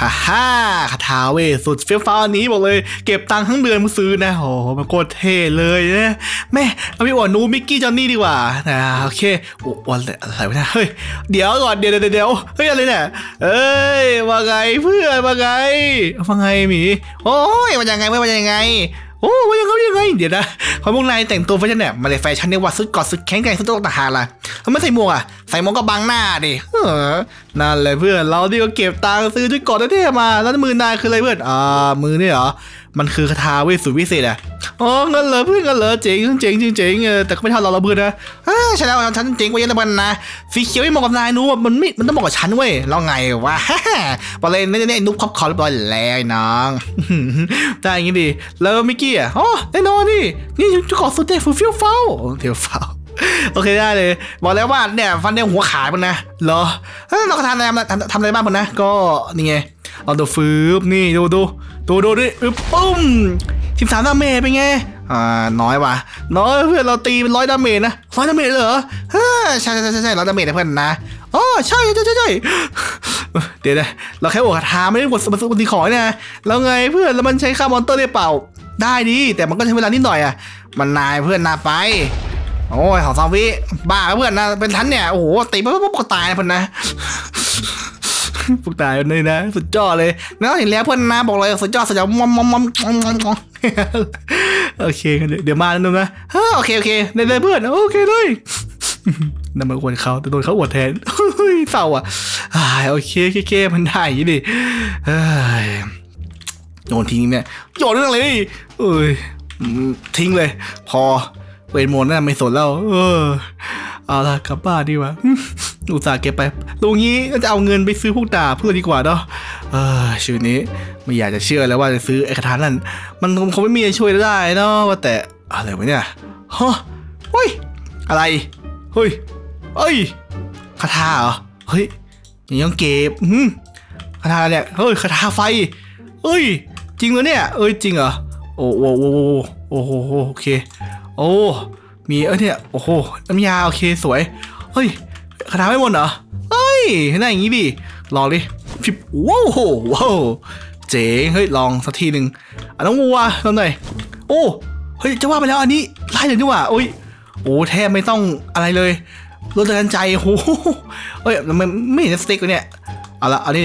ฮ่าฮ่าคาถาเวทสุดเฟี้ยวฟ้าวอันนี้บอกเลยเก็บตังค์ทั้งเดือนมาซื้อนะโหมันโคตรเท่เลยนะแม่เอาไปอวดนูมิกกี้จอนนี่ดีกว่านะโอเคอวดอะไรวะนะเฮ้ยเดี๋ยวก่อนเดี๋ยวเฮ้ยอะไรเนี่ยเอ้ยว่าไงเพื่อนว่าไงหมีโอ้ยว่ายังไงโอ้ยังไงเดี๋ยวนะพอพวกนายแต่งตัวแฟชั่นแบบมาเลยแฟชั่นเนี่ยว่าสุดกอดสุดแข็งแกร่งสุดโลกต่างหากล่ะเขาไม่ใส่หมวกอ่ะใส่หมวกก็บังหน้าดินั่นแหละเพื่อนเราดิก็เก็บตังค์ซื้อชุดกอดเท่ๆมาแล้วมือนายคืออะไรเพื่อนมือนี่เหรอมันคือคาถาเวทสุดวิเศษอ่ะอ๋อเงินเหรอเพื่อนเงินเหรอเจ๋งแต่ก็ไม่เท่าเราเพื่อนนะใช่แล้วฉันเจ๋งกว่าเยอะเลยมันนะสีเขียวไม่เหมาะกับนายนุ๊กมันต้องเหมาะกับฉันเว้ยเราไงวะบอลเลนนี่นุ๊กครอบครองเรียบร้อยแล้วน้องได้อย่างงี้ดิแล้วมิกกี้อ่ะอ๋อแน่นอนนี่จะขอสุดเด็ดฟูฟิวเฝ้าโอเคได้เลยบอกแล้วว่าเนี่ยฟันเดียวหัวขาดมันนะเหรอเราทำอะไรบ้างมันนะก็นี่ไงเอาตัวฟืบนี่ดูดิปุ้ม13ดาเมจเป็นไงน้อยว่ะน้อยเพื่อนเราตีเป็น100ดาเมจนะ100ดาเมจเหรอใช่100ดาเมจนะเพื่อนนะอ๋อใช่เดี๋ยวนะเราแค่โอกาสท้าไม่ได้กดมาซื้อตีขอเนี่ยแล้วไงเพื่อนแล้วมันใช้ค่ามอนเตอร์ได้เปล่าได้ดีแต่มันก็ใช้เวลานิดหน่อยอ่ะมันนายเพื่อนนาไปโอ้ยของซาวิบ้าเพื่อนนะเป็นทันเนี่ยโอ้โหตีไปพวกตายนะเพื่อนนะพวกตายเลยนะสุดยอดเลยแล้วเห็นแล้วเพื่อนนะบอกเลยสุดยอดสุดยอดมอมโอเคเดี๋ยวมาแล้วนะโอเคได้เพื่อนโอเคเลยนั่นมันอวดเขาแต่โดนเขาอวดแทนเศร้าอ่ะโอเคมันได้อย่างนี้ดิโยนทิ้งเนี่ยโยนเรื่องอะไรนี่เอ้ยทิ้งเลยพอเวทมนต์นั่นไม่สนแล้วเอาล่ะกลับบ้านดีวะอุตส่าห์เก็บไปตรงนี้ก็จะเอาเงินไปซื้อพวกดาบเพื่อดีกว่าเนาะชีวิตนี้ไม่อยากจะเชื่อแล้วว่าจะซื้อไอ้คาถานั่นมันคงไม่มีอะไรช่วยได้เนาะว่าแต่อะไรวะเนี่ยฮะเฮ้ยอะไรเฮ้ยคาถาเหรอเฮ้ยยังเก็บคาถาเนี่ยเฮ้ยคาถาไฟเฮ้ยจริงเหรอเนี่ยจริงเหรอโอ้โหโอเคโอ้มีเนี่ยโอ้โหน้ำยาโอเคสวยเฮ้ยคาถาไม่หมดเหรอเฮ้ยน่าอย่างงี้ดิลองดิฟิบว้าวเจ๋งเฮ้ยลองสักทีหนึ่งน้องวัวลองหน่อยโอ้เฮ้ยจะว่าไปแล้วอันนี้ไล่เลยดีกว่าโอ้ยโอ้แทบไม่ต้องอะไรเลยลดกันใจโอ้เฮ้ยมันไม่เห็นสติ๊กเลยเนี่ยเอาละอันนี้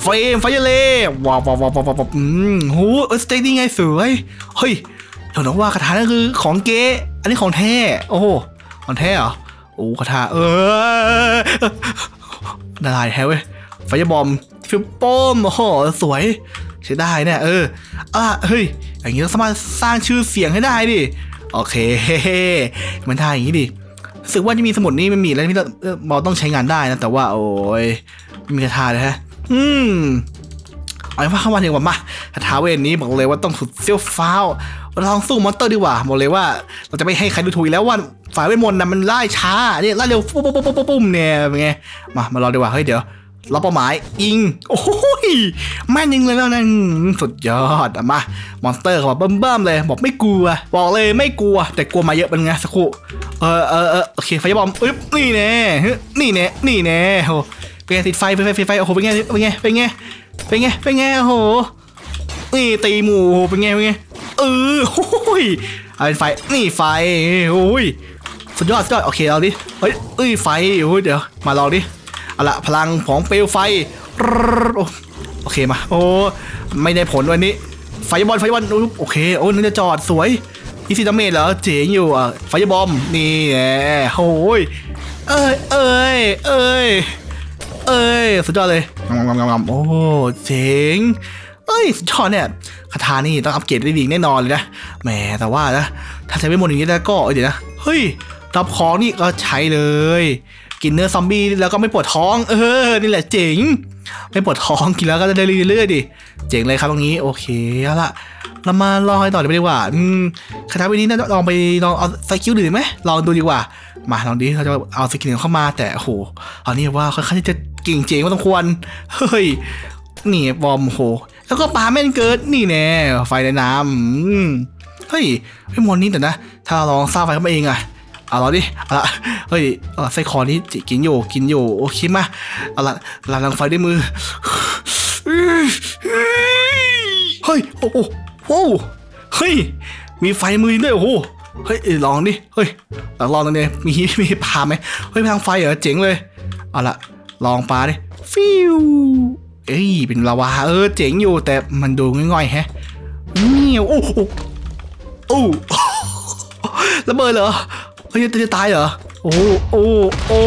เฟรมไฟเล่ว้าวหูสเต็กนี่ไงสวยเฮ้ยเดี๋ยวน้องว่าคาถานั่นคือของเก๊อันนี้ของแท้โอ้ของแท้เหรอโอ้คาถาละลายแท้เว้ยไฟบอมฟิวโป้มโอ้โหสวยใช้ได้เนี่ยเฮ้ยอย่างนี้เราสามารถสร้างชื่อเสียงให้ได้ดิโอเคมันท่าอย่างนี้ดิรู้สึกว่าจะมีสมุดนี้มันมีอะไรที่เราต้องใช้งานได้นะแต่ว่าโอ้ยมีคาถาเลยฮะเอาว่าเข้ามาดีกว่ามาคาถาเวทนี้บอกเลยว่าต้องสุดเซี่ยวฟ้าวลองสู้มอนเตอร์ดีกว่าบอกเลยว่าเราจะไม่ให้ใครดูถูกแล้วว่าฝ่ายเวทมนต์นะมันไล่ช้าเนี่ยไล่เร็วปุ๊บเนี่ยเป็นไงมารอดีกว่าเฮ้ยเดี๋ยวรับเป้าหมายยิงโอ้ยแม่นยิงเลยแล้วนั่นสุดยอดมามอนสเตอร์เขาแบบเบิ่มๆเลยบอกไม่กลัวบอกเลยไม่กลัวแต่กลัวมาเยอะเป็นไงสักครู่โอเคไฟบอมอึ๊บนี่แน่โหเป็นไงติดไฟโอ้โหเป็นไงโอ้โหนี่ตีหมูเป็นไงโอ้ยเอาเป็นไฟนี่ไฟโอ้ยสุดยอดโอเคเอาดิเฮ้ยไฟโอ้ยเดี๋ยวมาลองดิเอาละพลังของเปลวไฟโอเคมาโอ้ไม่ได้ผลวันนี้ไฟบอลโอเคโอ้นั่นจะจอดสวย20ดาเมจเหรอเจ๋งอยู่อ่ะไฟบอมนี่แหละโอ้ยเอ้ยสุดยอดเลยงามโอ้เจ๋งสุดยอดเนี่ยคาถานี่ต้องอัปเกรดได้ดีแน่นอนเลยนะแหมแต่ว่านะถ้าใช้ไม่หมดอย่างนี้แล้วก็เดี๋ยวนะเฮ้ยรับของนี่ก็ใช้เลยกินเนื้อซอมบี้แล้วก็ไม่ปวดท้องนี่แหละเจ๋งไม่ปวดท้องกินแล้วก็ได้เรื่อยๆดิเจ๋งเลยครับตรงนี้โอเคเอาละเรามาลองให้ต่อดีกว่าคาถาวันนี้นะลองเอาสกิลหรือไหมลองดูดีกว่ามาลองดิเราจะเอาสกิลเข้ามาแต่โอ้โหอันนี้ว่าค่อนข้างจะเก่งเจ๋งว่าต้องควรเฮ้ยนี่บอมโหแล้วก็ปลาแม่นเกิดนี่แน่ไฟในน้ำเฮ้ยไอ้มอนนี่แต่นะถ้าลองสร้างไฟขึ้นมาเองอะเอาละดิเอาละเฮ้ยเอาละไส้คอนี้กินโยโอเคมาเอาละลังไฟด้วยมือ เฮ้ยโอ้โหโอ้เฮ้ยมีไฟมือด้วยโอ้โหเฮ้ยลองดิเฮ้ยลองตรงนี้มีปลาไหมเฮ้ยทางไฟเหรอเจ๋งเลยเอาละลองปลาดิฟิวเอ้ยเป็นลาวาเจ๋งอยู่แต่มันดูง่อยๆแฮะเงี้ยวโอ้โหโอ้ระเบิดเหรอเฮ้ยจะตายเหรอโอ้โอ้โอ้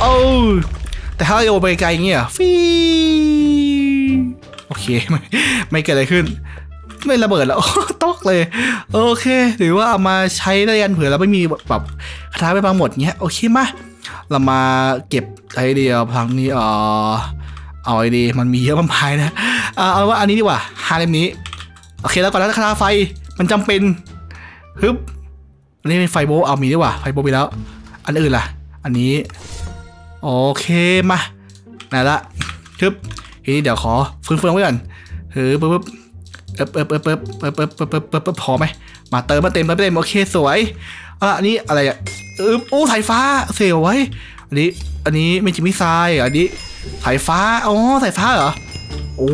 โอ้แต่ถ้าโยไปไกลเงี้ยฟิโอเคไม่เกิดอะไรขึ้นไม่ระเบิดแล้วตกเลยโอเคหรือว่าเอามาใช้ได้ยันเผื่อเราไม่มีแบบคาถาไปบางหมดเงี้ยโอเคมาเรามาเก็บไอเดียพลังนี้เอาไอเดียมันมีเยอะมากมายนะเอาว่าอันนี้ดีกว่าฮาเล่มนี้โอเคแล้วก่อนแล้วคาถาไฟมันจำเป็นฮึบอันนี้เป็นไฟโบเอามีดีกว่าไฟโบไปแล้วอันอื่นล่ะอันนี้โอเคมาไหนละฮึบทีนี้เดี๋ยวขอฟื้นไว้ก่อนฮึบปึ๊บพอไหมมาเติมมาเต็มโอเคสวยอันนี้อะไรอ่ะโอ้สายฟ้าเสียวไว้อันนี้ไม่จิมิซายอันนี้สายฟ้าอ๋อสายฟ้าเหรอโอ้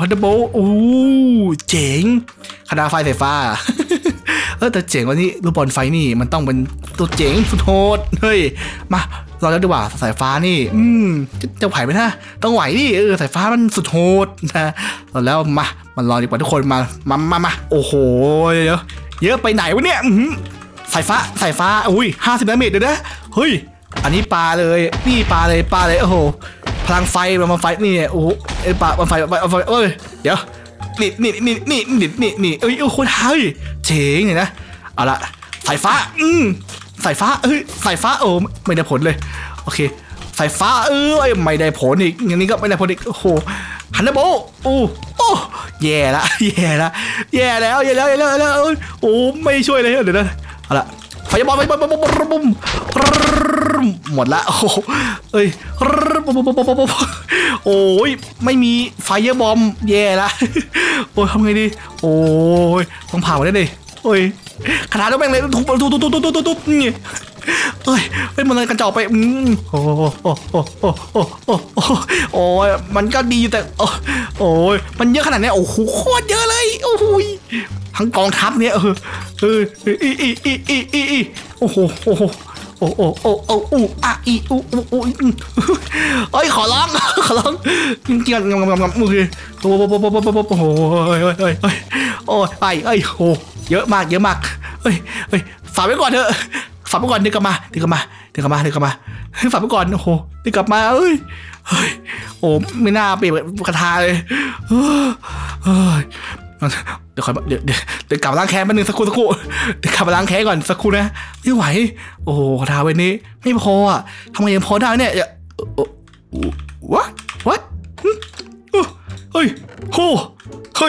ฮันเดอร์โบโอ้เจ๋งคณะไฟสายฟ้าแต่เจ๋งวันนี้ลูกบอลไฟนี่มันต้องเป็นตัวเจ๋งสุดโหดเฮ้ยมาเราแล้วดีกว่าสายฟ้านี่จะไหวไหมนะต้องไหวดิสายฟ้ามันสุดโหดนะเราแล้วมามันรอดีกว่าทุกคนมาโอ้โหเยอะไปไหนวะเนี่ยสายฟ้าอุ้ย50 เมตรเลยนะเฮ้ยอันนี้ปลาเลยนี่ปลาเลยโอ้โหพลังไฟมันไฟนี่โอ้โหปลามันไฟเอ้ยเดี๋ยวนี่เอ้ยโคตรเฮ้ยเจ๋งเลยนะเอาละสายฟ้าสายฟ้าโอ้ไม่ได้ผลเลยโอเคสายฟ้าไม่ได้ผลอีกอย่างนี้ก็ไม่ได้ผลอีกโอ้โหฮันนาโบโอ้แย่แล้วโอ้ไม่ช่วยเลยเดี๋ยวนะเอาละไฟบอลหมดละโอ้เอ้ยโอ้ยไม่มีไฟบอมแย่ละโอ้ยทำไงดีโอ้ยต้องผ่ามาได้เลยโอ้ยขนาดแล้วแม่งเลยทุบนี่เอ้ยเป็นมันเลยกระจอกไปโอ้ยมันก็ดีแต่โอ้ยมันเยอะขนาดนี้โอ้โหโคตรเยอะเลยโอ้โหทั้งกองทัพเนี่ยโอ้โหโอ้ยขอร้องจริงๆงามมือโอ้ยเยอะมากเฮ้ยฝากไว้ก่อนเถอะฝากไว้ก่อนเดี๋ยวกลับมาฝากไว้ก่อนโอ้โหเดี๋ยวกลับมาเฮ้ยโอ้ไม่น่าเปลี่ยนคาถาเลยเดี๋ยวกลับล้างแค้นแป๊บนึงสักครู่เดี๋ยวกลับล้างแค้นก่อนสักครู่นะไม่ไหวโอ้โหคาถาเวนี้ไม่พออะทำไมยังพอได้เนี่ยวะเฮ้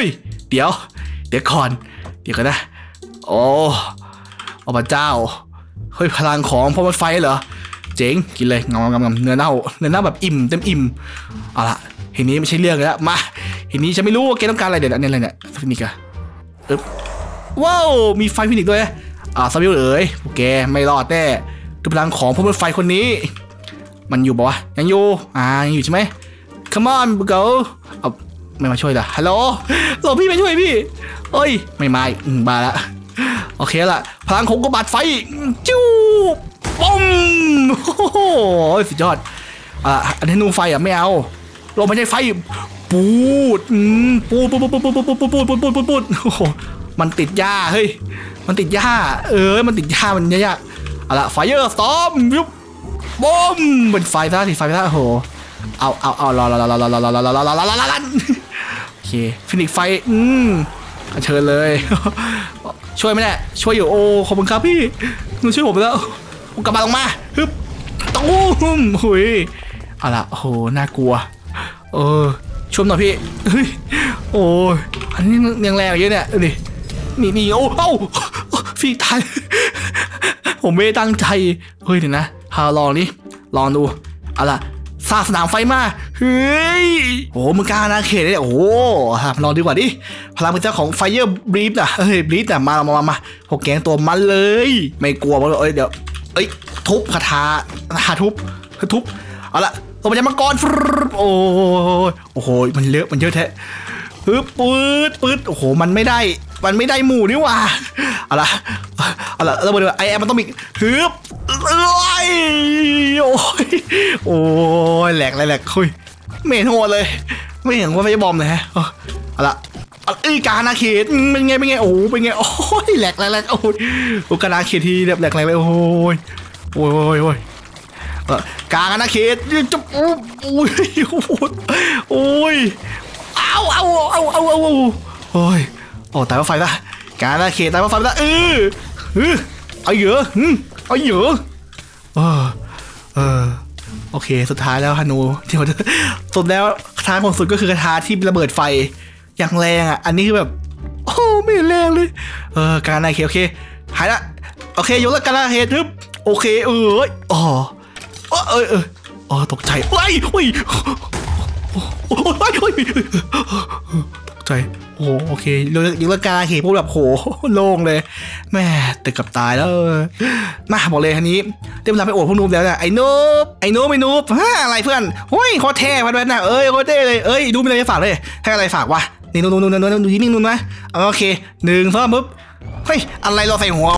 ยเดี๋ยวก่อนนะโอ้พระเจ้าเฮ้ยพลังของพลังไฟเหรอเจ๋งกินเลยงามเนื้อเน่าแบบอิ่มเต็มอิ่มเอาละทีนี้ไม่ใช่เรื่องแล้วมาทีนี้ฉันไม่รู้ว่าแกต้องการอะไรเดี๋ยวอันนี้อะไรเนี่ยฟินิกส์ว้าวมีไฟฟินิกส์ด้วยซาบิลเอ๋ยโอเคไม่รอดแน่พลังของพลังไฟคนนี้มันอยู่ปะวะยังอยู่ใช่ไหม come on go ไม่มาช่วยเหรอฮัลโหลพี่ไม่ช่วยพี่เอ้ยไม่บ้าละโอเคละพลังของกบฏไฟจิ้วปมโอ้ยสุดยอดอันนี้นูไฟไม่เอาเราไม่ใช่ไฟปูดมันติดหญ้าเฮ้ยมันติดหญ้ามันติดหญ้ามันยากเอาละไฟเยอะซ้อมยุบปมเป็นไฟซะติดไฟซะโอ้โหเอารอโอเคฟินิกไฟเชิญเลยช่วยไม่ได้ช่วยอยู่โอ้ขอบคุณครับพี่หนูช่วยผมแล้วกลับมาลงมาฮึบตู้มหุยเอาละโหน่ากลัวช่วยหน่อยพี่เฮ้ยโอ้ยอันนี้ยังแรงเยอะเนี่ยนี่โอ้เอ้าพี่ตายผมไม่ตั้งใจเฮ้ยเดี๋ยวนะหาลองดูเอาละสร้างสนามไฟมาเฮ้ยโอ้มึงกล้านะเขตเนี่ยโอ้ลองดีกว่าดิพลังเป็นเจ้าของไฟเยอร์บลิทนะบลิทนะมาหกแกงตัวมันเลยไม่กลัวมันเลยเดี๋ยวทุบคาถาทุบเอาละตัวมันจะมังกรโอ้โหมันเยอะแท้ ฮึบปืดปืดโอ้โหมันไม่ได้หมู่นี่หว่าเอาละเอาละเราไปดูไอแอมมันต้องมีฮึบโอ้ยโอ้ยแหลกเลยแหลกคุยไม่เห็นโหดเลยไม่เห็นว่าไม่บอมเลยฮะเอาละอีกานาเขตเป็นไงโอ้เป็นไงโอ้ยแหลกโอ้ยโอกานาเขตที่แบบแหลกเลยโอ้ยกานาเขตจุ๊บโอ้ยเอาโอ้ยโอ้ตายว่าไฟละกานาเขตตายว่าไฟละเอาเยอะโอเคสุดท้ายแล้วฮานูที่ผมสุดแล้วท้ายของสุดก็คือกระทาที่ระเบิดไฟอย่างแรงอ่ะอันนี้คือแบบโอ้ไม่แรงเลยการนาเขตโอเคหายละโอเคยกเลิกการนาเขตทึบโอเคอ๋อตกใจตกใจโอ้โอเคยกเลิกการนาเขตพวกแบบโหโล่งเลยแม่แต่กับตายแล้วมาบอกเลยทีนี้เต็มรับไปโอดพวกนูบแล้วนะไอ้นูบอะไรเพื่อนเฮ้ยโคตรเท่พันวันนะโคตรเท่เลยดูมีอะไรฝากเลยให้อะไรฝากวะนี่นู่นนะโอเคหนึ่งสองปุ๊บเฮ้ยอะไรเราใส่หัว